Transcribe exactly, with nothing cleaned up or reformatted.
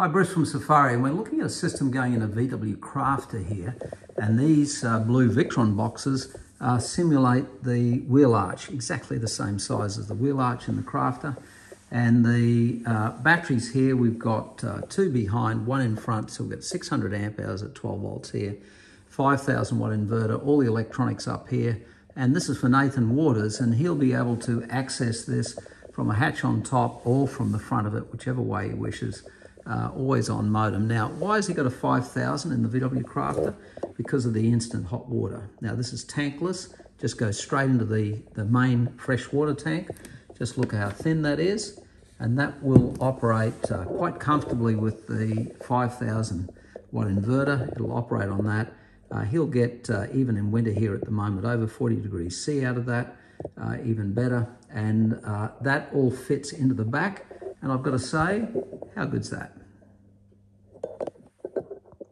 Hi, Bruce from Safiery, and we're looking at a system going in a V W Crafter here, and these uh, blue Victron boxes uh, simulate the wheel arch, exactly the same size as the wheel arch in the Crafter. And the uh, batteries here, we've got uh, two behind, one in front, so we've got six hundred amp hours at twelve volts here, five thousand watt inverter, all the electronics up here, and this is for Nathan Waters, and he'll be able to access this from a hatch on top or from the front of it, whichever way he wishes. Uh, always on modem. Now, why has he got a five thousand in the V W Crafter? Because of the instant hot water. Now, this is tankless. Just goes straight into the, the main freshwater tank. Just look how thin that is. And that will operate uh, quite comfortably with the five thousand watt inverter. It'll operate on that. Uh, he'll get, uh, even in winter here at the moment, over forty degrees C out of that, uh, even better. And uh, that all fits into the back. And I've got to say, how good's that?